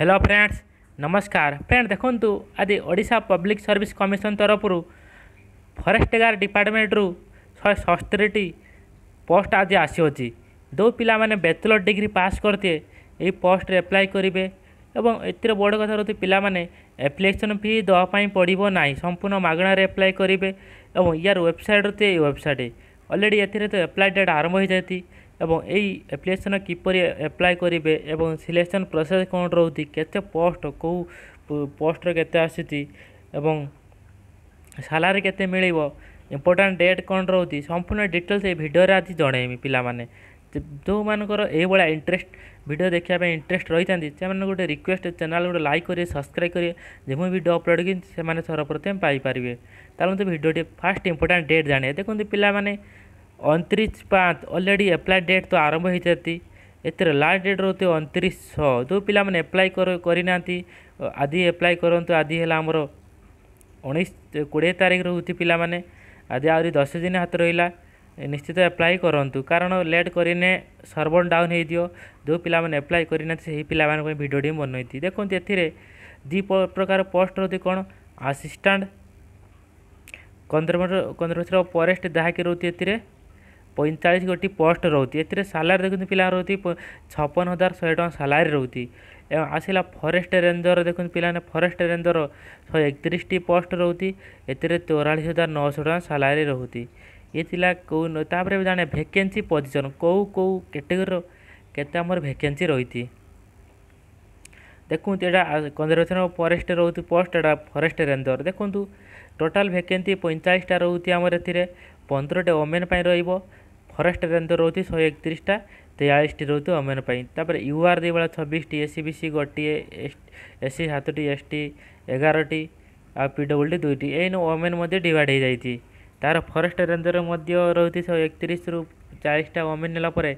Hello friends नमस्कार friend देखंतु आज ओडिशा पब्लिक सर्विस कमिशन तरफ फॉरेस्ट गार्ड डिपार्टमेंट रु 170 पोस्ट आज आसी दो पिला माने बैचलर डिग्री पास करते ये पोस्ट रे अप्लाई करिवे एवं एतिर बड़ कथा रहते पिला माने एप्लिकेशन फी दवापाई पड़ो ना संपूर्ण मागणा रे अप्लाई करिवे एवं यार वेबसाइट रहते वेबसाइट ऑलरेडी एतिर तो अप्लाई डेट आरंभ हो जाती एवं यही एप्लिकेशन किपर अप्लाई करेंगे एवं सिलेक्शन प्रोसेस कौन रोती केते पोस्ट कौ पोस्ट केते आसीति एवं सैलरी केते मिलिवो इंपोर्टेंट डेट कौन रोती संपूर्ण डिटेल्स ये वीडियो रे आज जणैमी पिला माने जो मानकर ए बड़ा इंटरेस्ट वीडियो देखिया पे इंटरेस्ट रही थांती से माने गोटे रिक्वेस्ट चैनल गोटे लाइक करिए सब्सक्राइब करिए जेमो वीडियो अपलोड कि से माने सर्वप्रथम पाई परिवे तालो तो वीडियो टे फर्स्ट इंपोर्टेंट डेट जाने देखंती पिला माने 29/5 ऑलरेडी अप्लाई डेट तो आरंभ हो जाती एतिर लास्ट डेट रहते 29/6 जो पिला माने अप्लाई करना आदि अप्लाई करूँ आदि है आमर 19-20 तारीख रोती पिला माने आदि आहरी 10 दिन हाथ रहा निश्चित अप्लाई करूँ कारण लेट करने सर्वर डाउन हो दियो जो पिला माने अप्लाई करना से पिला माने वीडियो बनई थी देखते ये दी प्रकार पोस्ट रहती कौन असिस्टेंट कंजर्वेशन फॉरेस्ट जहाँकि रोती ए 45 गोटी पोस्ट रोती ए सालारी देखते पिला रोती 56,100 टका सालारी रोती आसला फॉरेस्ट रेंजर देखते पिला फॉरेस्ट रेंजर 131 टी पोस्ट रोती ए 43,900 टका सालारी रोती ये कौन जाने वैकेंसी पोजीशन कौ कौ कैटेगरी केते हमर वैकेंसी रही देखूँ यहाँ कंजर्वेशन फॉरेस्ट रोती पोस्ट एटा फॉरेस्ट रेंजर देखूँ टोटाल वैकेंसी 45 रोती आमर ए 15 ओमेन फॉरेस्ट रेंजर रोती 131 43 रोती ओमेन तापर यूआर 2 26 एससीबीसी गोटे एससी 7 एसटी 11 आ पीडब्ल्यूडी 2 एन ओमेन डिवाइड हो जाती तार फॉरेस्ट रेंजर रोती 131 रु 40 ओमेन नापर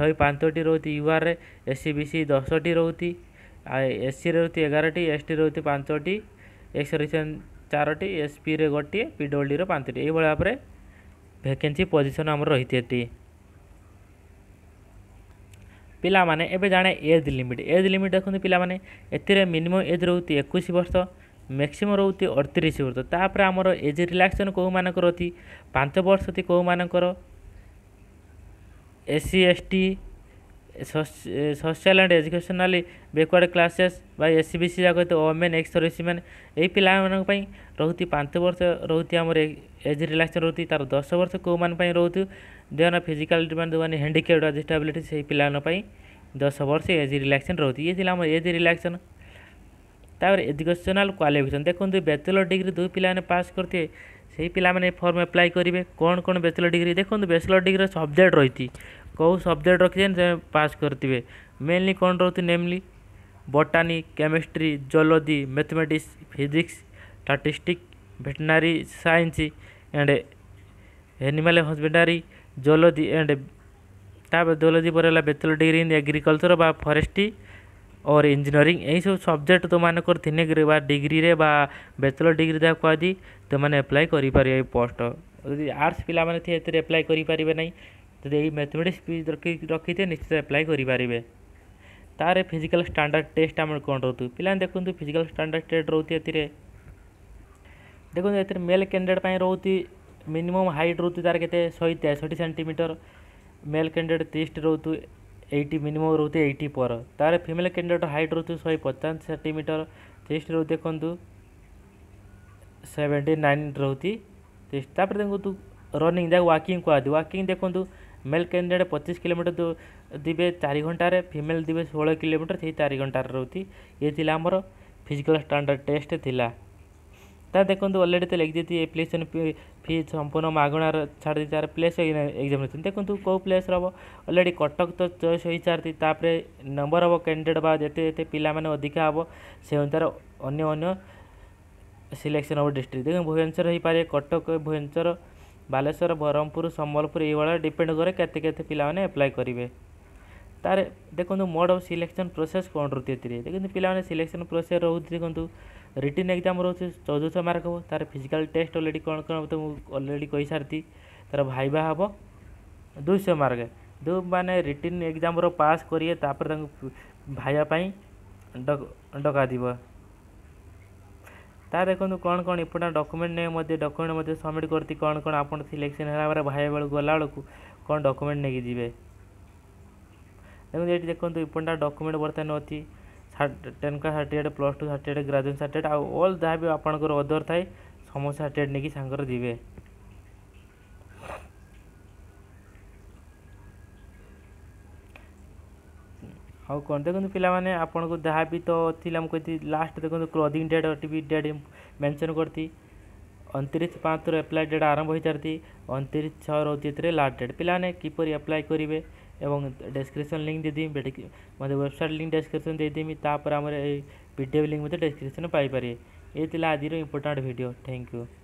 105 रोती यूआर एससीबीसी 10 रोती एससी रोती 11 एसटी रोती 5 एक्सरसन 4 एसपी रे गोटे पीडब्ल्यूडी रे 5 यही भाव वैकेंसी पोजीशन आम रही थी पिला माने एबे जाने एज लिमिट देखते पिला माने एतिरे मिनिमम एज रोती 21 वर्ष मैक्सिमम रोती 38 वर्ष तापर आमर एज रिलैक्सेशन कौ मानक रोती 5 वर्ष थी कौ मानकर SC ST social and educational backward classes by SCBC जाक ओमेन एक्स सर्विसमैन यही पिला रोती 5 वर्ष रोती आम एज रिलैक्सेशन रोती तार 10 वर्ष कौ मान रोती जो फिजिकल जो हैंडिकैप्ड डिसेबिलिटी से पिला 10 वर्ष एज रिलैक्सेशन रोती ये आम एज रिलैक्सेशन तापर एजुकेशनल क्वालिफिकेशन देखते बैचलर डिग्री दो पिला पास करते से पिला माने फॉर्म अप्लाई करेंगे कौन कौन बैचलर डिग्री देखते बैचलर डिग्री सब्जेक्ट रही कौ सब्जेक्ट रखिए पास करते मेनली कौन रहती namely botany chemistry geology mathematics physics statistics veterinary science and animal husbandry geology and तापर जियोलॉजी पर बैचलर डिग्री इन एग्रीकल्चर बा फॉरेस्ट्री और इंजीनियरिंग यही सब सब्जेक्ट तो मान कर डिग्री रे बा बैचलर डिग्री जहाँ कहती तो मैंने अप्लाई करें पोस्ट यदि आर्ट्स पिला माने थे अप्लाई करें ना तो यही मैथमेटिक्स रखी थे निश्चित अप्लाई करें तार फिजिकल स्टैंडर्ड टेस्ट आम कौन रोतु पिला देखते फिजिकल स्टैंडर्ड टेस्ट रोती ए देखते मेल कैंडिडेट रोती मिनिमम हाइट रोती तार के 163 सेंटीमीटर मेल कैंडिडेट 30 रोतु 80 मिनिमम रोती 80 पर तार फीमेल कैंडिडेट हाइट रोती 155 सेंटीमीटर 30 रोती देखु 79 रोती 30 तापर देखो रनिंग जहाँ वाकिंग कहते वाकिंग देखो मेल कैंडिडेट 25 किलोमीटर दिवे 4 घंटे फीमेल दिवे 16 किलोमीटर से 4 घंटे रोती ये आमर फिजिकल स्टैंडर्ड टेस्ट थिला ता देखो ऑलरेडी तो लिख देती एप्लिकेशन फी संपूर्ण मागणार छाड़ी तार प्लेस एग्जामिनेशन देखो कौ प्लेस रहा ऑलरेडी कटक तो चॉइस हो सारी तापर नंबर हम कैंडिडेट बा जिते पिला माने अधिका हम से अनुसार अन्य अन्य सिलेक्शन हम डिस्ट्रिक्ट देखें भुवनेश्वर हो पारे कटक भुवनेश्वर बालेश्वर ब्रह्मपुर संबलपुर ये डिपेंड करे केते पिला माने अप्लाई करेंगे तार देखो मोड ऑफ सिलेक्शन प्रोसेस कौन रहती है देखते पिला सिलेक्शन प्रोसेस रोती देखो रिटन एग्जाम रोचे 1400 मार्क हम तार फिजिकल टेस्ट ऑलरेडी कौन कौन तो ऑलरेडी कही सारी तार भाइबा हम 200 मार्क जो मैंने रिटन एग्जाम पास करें तापर भाइबापी डकाद ता देखो कौन कौन इंपोर्टाट डॉक्यूमेंट नहीं डॉक्यूमेंट सबमिट करती कौन कौन आप सिलेक्शन है भाई बेल गला बेलू कौन डॉक्यूमेंट नहीं कि जी देखो ये देखो इंपोर्टाट डॉक्यूमेंट बर्तमान अच्छी ten class certificate plus two certificate graduation certificate all जहाँ भी आपंकर अदर थाए समस्त सर्टिफिकेट नहीं सांगर जी आउ कौन देखो पे आपन को जहाँ भी तो थी मुझे लास्ट देखो क्लोजिंग डेट भी डेट मेंशन करती 29/5 एप्लाई डेट आरंभ हो जाती 29/6 रोचे लास्ट डेट पे किपरी एप्लाई करेंगे एवं डिस्क्रिप्शन लिंक देदेमी मतलब वेबसाइट लिंक डिस्क्रिप्शन देदेमी तापर आम पीडीएफ लिंक मतलब डिस्क्रिप्शन पाई पारे ये आज इंपोर्टेंट वीडियो थैंक यू।